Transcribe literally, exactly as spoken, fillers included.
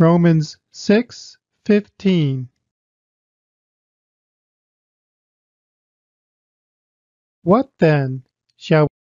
Romans six fifteen. What then? Shall